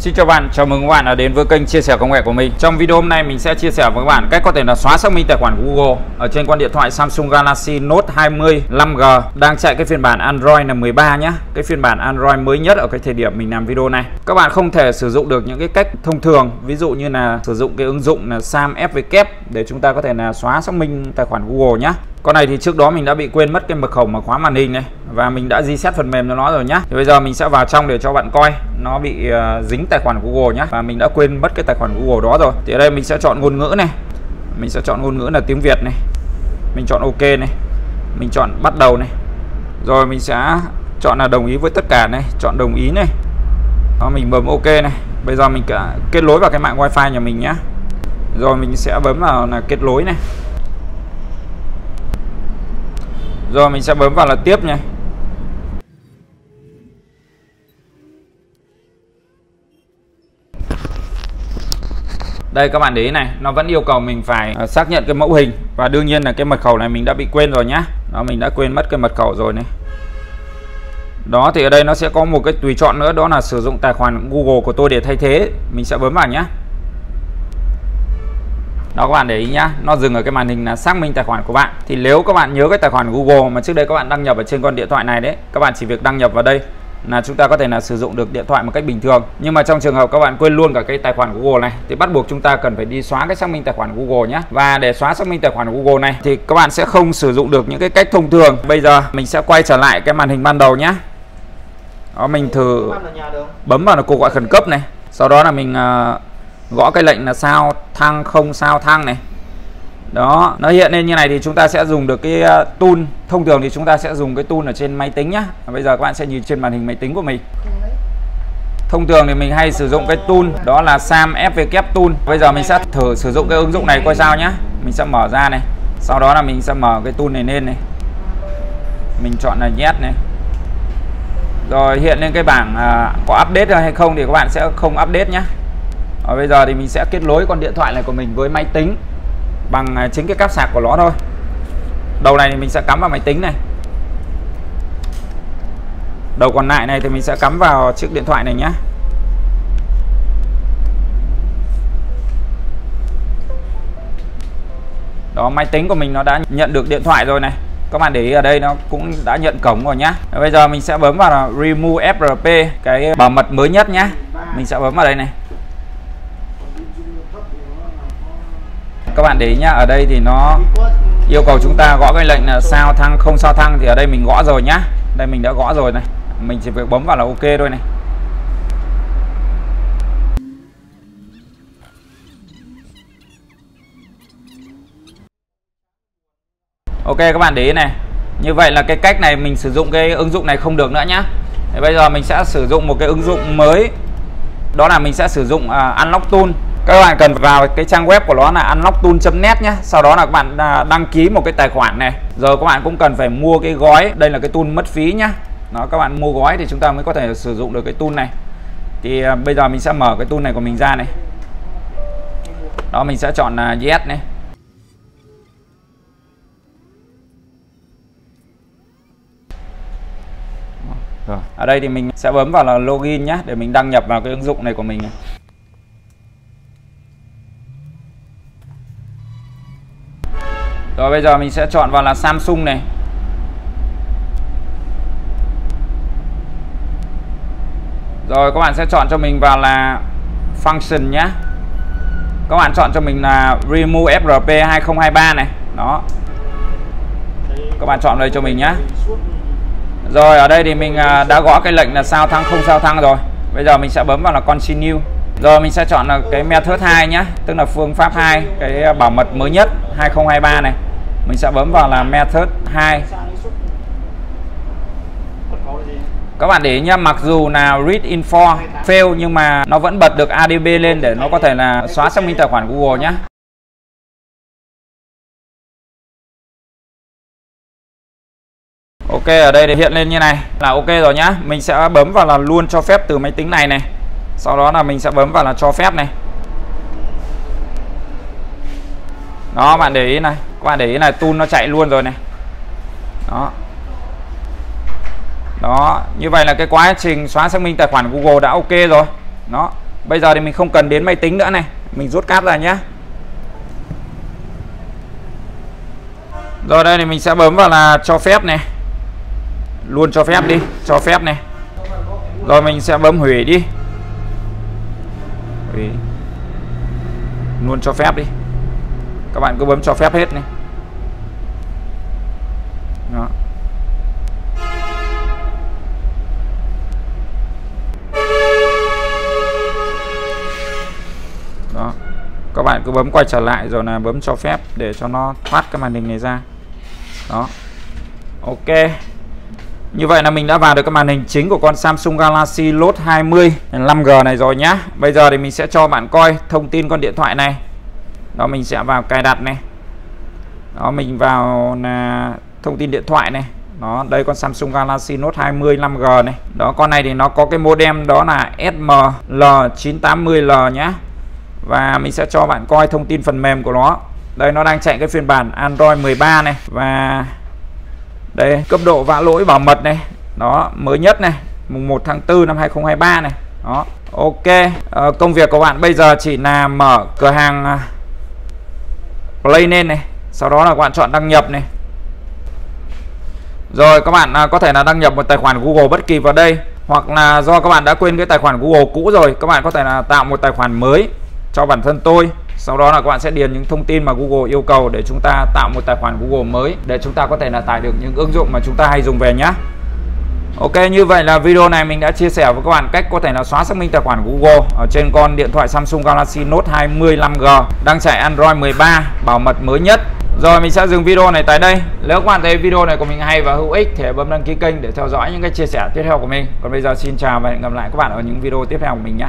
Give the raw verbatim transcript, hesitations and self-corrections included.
Xin chào bạn, chào mừng các bạn đã đến với kênh chia sẻ công nghệ của mình. Trong video hôm nay mình sẽ chia sẻ với các bạn cách có thể là xóa xác minh tài khoản Google ở trên con điện thoại Samsung Galaxy Note hai mươi năm G đang chạy cái phiên bản Android là mười ba nhé. Cái phiên bản Android mới nhất ở cái thời điểm mình làm video này. Các bạn không thể sử dụng được những cái cách thông thường, ví dụ như là sử dụng cái ứng dụng là SAM ép vê kép để chúng ta có thể là xóa xác minh tài khoản Google nhé. Con này thì trước đó mình đã bị quên mất cái mật khẩu mà khóa màn hình này và mình đã reset phần mềm cho nó rồi nhá. Thì bây giờ mình sẽ vào trong để cho bạn coi nó bị uh, dính tài khoản Google nhá, và mình đã quên mất cái tài khoản Google đó rồi. Thì ở đây mình sẽ chọn ngôn ngữ này, mình sẽ chọn ngôn ngữ là tiếng Việt này, mình chọn OK này, mình chọn bắt đầu này, rồi mình sẽ chọn là đồng ý với tất cả này, chọn đồng ý này, đó, mình bấm OK này. Bây giờ mình cả kết nối vào cái mạng wifi nhà mình nhá, rồi mình sẽ bấm vào là kết nối này. Rồi mình sẽ bấm vào là tiếp nha. Đây các bạn để ý này, nó vẫn yêu cầu mình phải uh, xác nhận cái mẫu hình. Và đương nhiên là cái mật khẩu này mình đã bị quên rồi nhá. Đó, mình đã quên mất cái mật khẩu rồi này. Đó, thì ở đây nó sẽ có một cái tùy chọn nữa, đó là sử dụng tài khoản Google của tôi để thay thế. Mình sẽ bấm vào nhá. Đó các bạn để ý nhá, nó dừng ở cái màn hình là xác minh tài khoản của bạn. Thì nếu các bạn nhớ cái tài khoản Google mà trước đây các bạn đăng nhập ở trên con điện thoại này đấy, các bạn chỉ việc đăng nhập vào đây là chúng ta có thể là sử dụng được điện thoại một cách bình thường. Nhưng mà trong trường hợp các bạn quên luôn cả cái tài khoản Google này thì bắt buộc chúng ta cần phải đi xóa cái xác minh tài khoản Google nhé. Và để xóa xác minh tài khoản Google này thì các bạn sẽ không sử dụng được những cái cách thông thường. Bây giờ mình sẽ quay trở lại cái màn hình ban đầu nhé. Đó, mình thử bấm vào là cuộc gọi khẩn cấp này, sau đó là mình uh, gõ cái lệnh là sao thăng không sao thăng này. Đó, nó hiện lên như này thì chúng ta sẽ dùng được cái tool. Thông thường thì chúng ta sẽ dùng cái tool ở trên máy tính nhá. Bây giờ các bạn sẽ nhìn trên màn hình máy tính của mình. Thông thường thì mình hay sử dụng cái tool đó là SAM ép vê kép Tool. Bây giờ mình sẽ thử sử dụng cái ứng dụng này coi sao nhá. Mình sẽ mở ra này, sau đó là mình sẽ mở cái tool này lên này, mình chọn là Yes này. Rồi hiện lên cái bảng à, có update hay không thì các bạn sẽ không update nhá. Và bây giờ thì mình sẽ kết nối con điện thoại này của mình với máy tính bằng chính cái cáp sạc của nó thôi. Đầu này thì mình sẽ cắm vào máy tính này, đầu còn lại này thì mình sẽ cắm vào chiếc điện thoại này nhé. Đó, máy tính của mình nó đã nhận được điện thoại rồi này. Các bạn để ý ở đây nó cũng đã nhận cổng rồi nhá. Bây giờ mình sẽ bấm vào là Remove ép rờ pê, cái bảo mật mới nhất nhá. Mình sẽ bấm vào đây này. Các bạn để ý nhá, ở đây thì nó yêu cầu chúng ta gõ cái lệnh là sao thăng không sao thăng, thì ở đây mình gõ rồi nhá. Đây mình đã gõ rồi này, mình chỉ việc bấm vào là OK thôi này. OK các bạn để ý này, như vậy là cái cách này mình sử dụng cái ứng dụng này không được nữa nhá. Thì bây giờ mình sẽ sử dụng một cái ứng dụng mới, đó là mình sẽ sử dụng uh, Unlock Tool. Các bạn cần vào cái trang web của nó là unlocktool chấm net nhé. Sau đó là các bạn đăng ký một cái tài khoản này. Giờ các bạn cũng cần phải mua cái gói. Đây là cái tool mất phí nhá. Đó, các bạn mua gói thì chúng ta mới có thể sử dụng được cái tool này. Thì bây giờ mình sẽ mở cái tool này của mình ra này. Đó, mình sẽ chọn là Yes này. Rồi. Ở đây thì mình sẽ bấm vào là login nhé, để mình đăng nhập vào cái ứng dụng này của mình này. Rồi bây giờ mình sẽ chọn vào là Samsung này. Rồi các bạn sẽ chọn cho mình vào là Function nhé. Các bạn chọn cho mình là Remove ép rờ pê hai không hai ba này. Đó, các bạn chọn đây cho mình nhé. Rồi ở đây thì mình đã gõ cái lệnh là sao thăng không sao thăng rồi. Bây giờ mình sẽ bấm vào là Continue. Rồi mình sẽ chọn là cái Method hai nhé, tức là phương pháp hai, cái bảo mật mới nhất hai không hai ba này. Mình sẽ bấm vào là Method hai. Các bạn để ý nhá, mặc dù là Read Info fail nhưng mà nó vẫn bật được a đê bê lên để nó có thể là xóa xác minh tài khoản Google nhé. OK, ở đây thì hiện lên như này là OK rồi nhá. Mình sẽ bấm vào là luôn cho phép từ máy tính này này. Sau đó là mình sẽ bấm vào là cho phép này. Đó, bạn để ý này, các bạn để ý này, tool nó chạy luôn rồi này. Đó. Đó, như vậy là cái quá trình xóa xác minh tài khoản Google đã OK rồi. Đó. Bây giờ thì mình không cần đến máy tính nữa này, mình rút cáp ra nhé. Rồi đây thì mình sẽ bấm vào là cho phép này, luôn cho phép đi, cho phép này. Rồi mình sẽ bấm hủy đi, hủy. Luôn cho phép đi, các bạn cứ bấm cho phép hết này. Đó. Đó. Các bạn cứ bấm quay trở lại rồi là bấm cho phép để cho nó thoát cái màn hình này ra. Đó. Ok. Như vậy là mình đã vào được cái màn hình chính của con Samsung Galaxy Note hai mươi năm G này rồi nhá. Bây giờ thì mình sẽ cho bạn coi thông tin con điện thoại này. Đó, mình sẽ vào cài đặt này. Đó, mình vào là thông tin điện thoại này. Đó, đây con Samsung Galaxy Note hai mươi năm G này. Đó, con này thì nó có cái modem đó là S M L chín tám không L nhá. Và mình sẽ cho bạn coi thông tin phần mềm của nó. Đây, nó đang chạy cái phiên bản Android mười ba này. Và đây, cấp độ vã lỗi bảo mật này. Đó, mới nhất này, mùng một tháng tư năm hai nghìn không trăm hai mươi ba này. Đó, ok. Ờ, công việc của bạn bây giờ chỉ là mở cửa hàng Play lên này. Sau đó là các bạn chọn đăng nhập này. Rồi các bạn có thể là đăng nhập một tài khoản Google bất kỳ vào đây. Hoặc là do các bạn đã quên cái tài khoản Google cũ rồi, các bạn có thể là tạo một tài khoản mới cho bản thân tôi. Sau đó là các bạn sẽ điền những thông tin mà Google yêu cầu để chúng ta tạo một tài khoản Google mới, để chúng ta có thể là tải được những ứng dụng mà chúng ta hay dùng về nhé. Ok, như vậy là video này mình đã chia sẻ với các bạn cách có thể là xóa xác minh tài khoản Google ở trên con điện thoại Samsung Galaxy Note hai mươi năm G đang chạy Android mười ba, bảo mật mới nhất. Rồi mình sẽ dừng video này tại đây. Nếu các bạn thấy video này của mình hay và hữu ích thì bấm đăng ký kênh để theo dõi những cái chia sẻ tiếp theo của mình. Còn bây giờ xin chào và hẹn gặp lại các bạn ở những video tiếp theo của mình nhé.